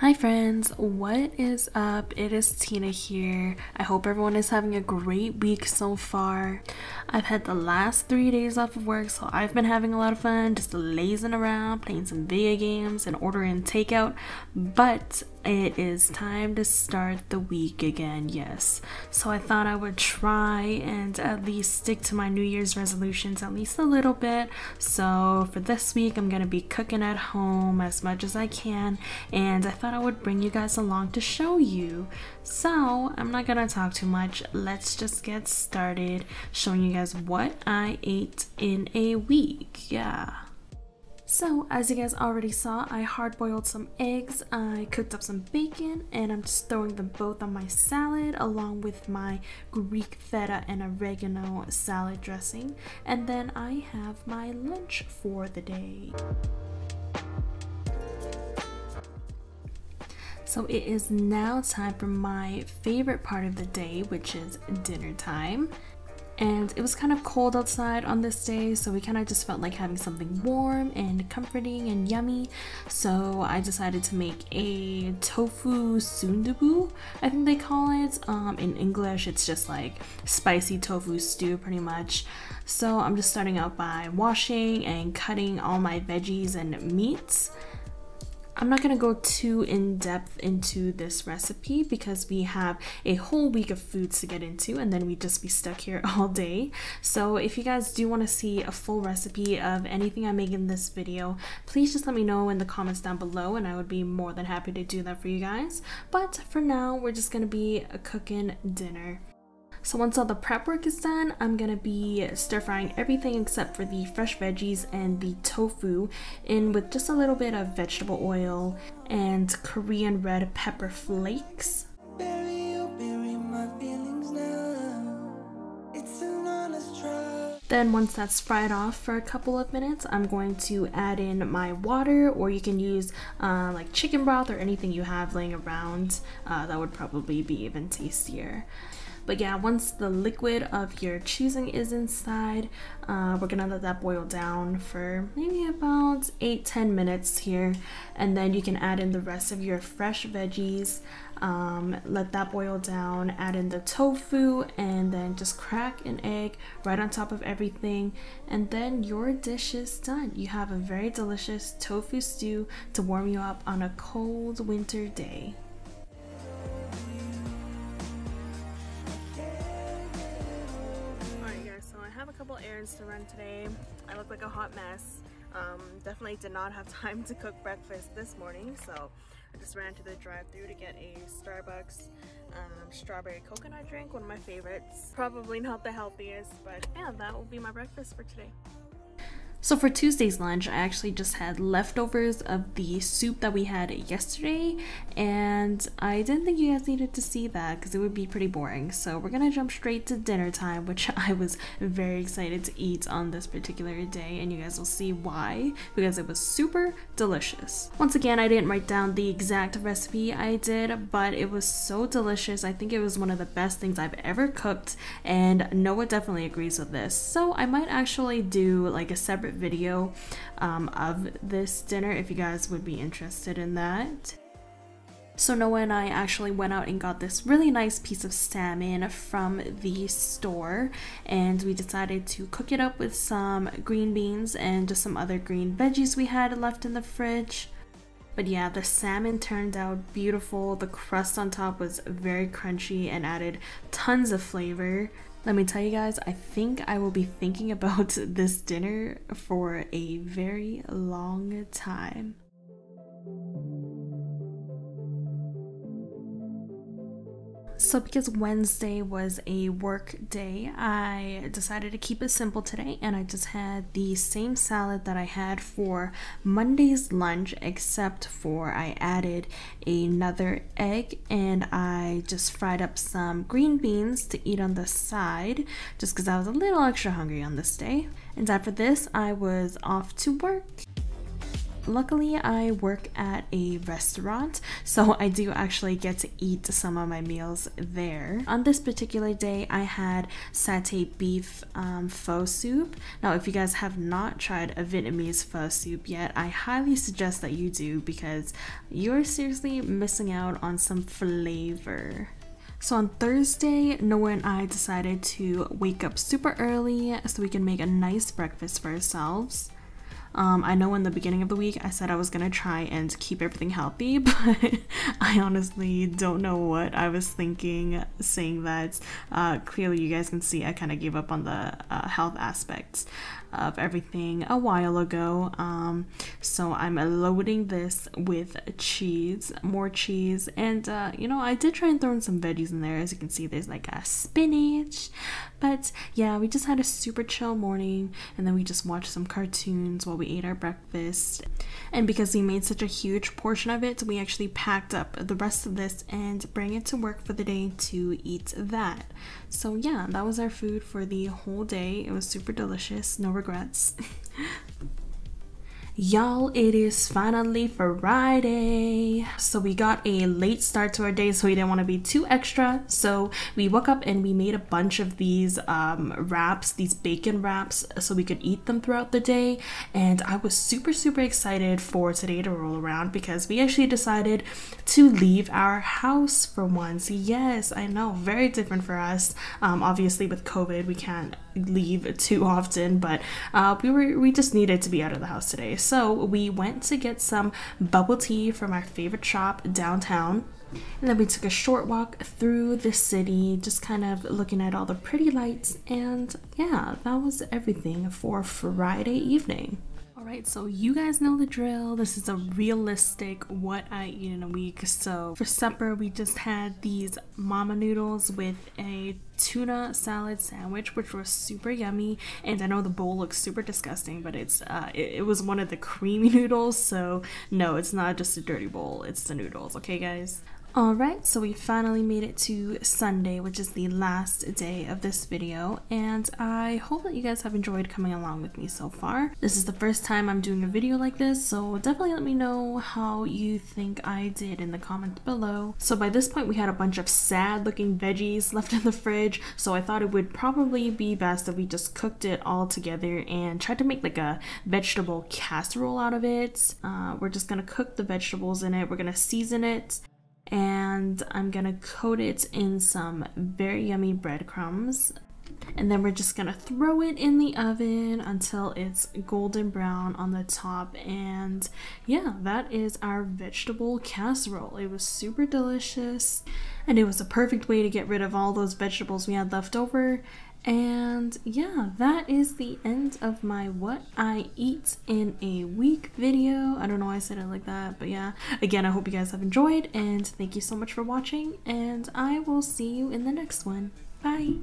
Hi friends, what is up? It is Tina here. I hope everyone is having a great week so far. I've had the last 3 days off of work, so I've been having a lot of fun just lazing around, playing some video games and ordering takeout, but it is time to start the week again, yes. So I thought I would try and at least stick to my New Year's resolutions at least a little bit. So for this week, I'm gonna be cooking at home as much as I can, and I thought I would bring you guys along to show you. So I'm not gonna talk too much. Let's just get started showing you guys what I ate in a week. Yeah. So as you guys already saw, I hard boiled some eggs, I cooked up some bacon, and I'm just throwing them both on my salad along with my Greek feta and oregano salad dressing. And then I have my lunch for the day. So it is now time for my favorite part of the day, which is dinner time. And it was kind of cold outside on this day, so we kind of just felt like having something warm and comforting and yummy. So I decided to make a tofu sundubu, I think they call it. In English, it's just like spicy tofu stew pretty much. So I'm just starting out by washing and cutting all my veggies and meats. I'm not gonna go too in depth into this recipe because we have a whole week of foods to get into and then we'd just be stuck here all day. So if you guys do wanna see a full recipe of anything I make in this video, please just let me know in the comments down below and I would be more than happy to do that for you guys. But for now, we're just gonna be cooking dinner. So once all the prep work is done, I'm gonna be stir frying everything except for the fresh veggies and the tofu in with just a little bit of vegetable oil and Korean red pepper flakes. Then once that's fried off for a couple of minutes, I'm going to add in my water, or you can use like chicken broth or anything you have laying around. That would probably be even tastier. But yeah, once the liquid of your choosing is inside, we're gonna let that boil down for maybe about 8-10 minutes here. And then you can add in the rest of your fresh veggies, let that boil down, add in the tofu, and then just crack an egg right on top of everything. And then your dish is done. You have a very delicious tofu stew to warm you up on a cold winter day. Errands to run today. I look like a hot mess. Definitely did not have time to cook breakfast this morning, so I just ran to the drive-thru to get a Starbucks strawberry coconut drink, one of my favorites. Probably not the healthiest, but yeah, that will be my breakfast for today. So for Tuesday's lunch, I actually just had leftovers of the soup that we had yesterday, and I didn't think you guys needed to see that because it would be pretty boring. So we're gonna jump straight to dinner time, which I was very excited to eat on this particular day, and you guys will see why, because it was super delicious. Once again, I didn't write down the exact recipe I did, but it was so delicious. I think it was one of the best things I've ever cooked, and Noah definitely agrees with this. So I might actually do like a separate video of this dinner if you guys would be interested in that. So Noah and I actually went out and got this really nice piece of salmon from the store, and we decided to cook it up with some green beans and just some other green veggies we had left in the fridge. But yeah, the salmon turned out beautiful. The crust on top was very crunchy and added tons of flavor. Let me tell you guys, I think I will be thinking about this dinner for a very long time. So because Wednesday was a work day, I decided to keep it simple today, and I just had the same salad that I had for Monday's lunch, except for I added another egg and I just fried up some green beans to eat on the side just because I was a little extra hungry on this day. And after this, I was off to work. Luckily, I work at a restaurant, so I do actually get to eat some of my meals there. On this particular day, I had satay beef pho soup. Now, if you guys have not tried a Vietnamese pho soup yet, I highly suggest that you do because you're seriously missing out on some flavor. So on Thursday, Noah and I decided to wake up super early so we can make a nice breakfast for ourselves. I know in the beginning of the week I said I was gonna try and keep everything healthy, but I honestly don't know what I was thinking saying that. Clearly you guys can see I kind of gave up on the health aspects of everything a while ago, so I'm loading this with cheese, more cheese, and you know, I did try and throw in some veggies in there. As you can see, there's like a spinach, but yeah, we just had a super chill morning, and then we just watched some cartoons while we ate our breakfast. And because we made such a huge portion of it, we actually packed up the rest of this and bring it to work for the day to eat that. So yeah, that was our food for the whole day. It was super delicious, no regrets. Y'all, it is finally Friday. So we got a late start to our day, so we didn't want to be too extra. So we woke up and we made a bunch of these wraps, these bacon wraps, so we could eat them throughout the day. And I was super excited for today to roll around because we actually decided to leave our house for once. Yes, I know, very different for us. Obviously with COVID, we can't leave too often, but we just needed to be out of the house today. So we went to get some bubble tea from our favorite shop downtown. And then we took a short walk through the city, just kind of looking at all the pretty lights. And yeah, that was everything for Friday evening. Alright, so you guys know the drill. This is a realistic what I eat in a week. So for supper, we just had these mama noodles with a tuna salad sandwich, which was super yummy. And I know the bowl looks super disgusting, but it's it was one of the creamy noodles, so no, it's not just a dirty bowl, it's the noodles, okay guys? Alright, so we finally made it to Sunday, which is the last day of this video, and I hope that you guys have enjoyed coming along with me so far. This is the first time I'm doing a video like this, so definitely let me know how you think I did in the comments below. So by this point, we had a bunch of sad looking veggies left in the fridge, so I thought it would probably be best if we just cooked it all together and tried to make like a vegetable casserole out of it. We're just gonna cook the vegetables in it, we're gonna season it, and I'm gonna coat it in some very yummy breadcrumbs, and then we're just gonna throw it in the oven until it's golden brown on the top. And yeah, that is our vegetable casserole. It was super delicious, and it was a perfect way to get rid of all those vegetables we had left over. And yeah, that is the end of my what I eat in a week video. I don't know why I said it like that, but yeah. Again, I hope you guys have enjoyed, and thank you so much for watching, and I will see you in the next one. Bye!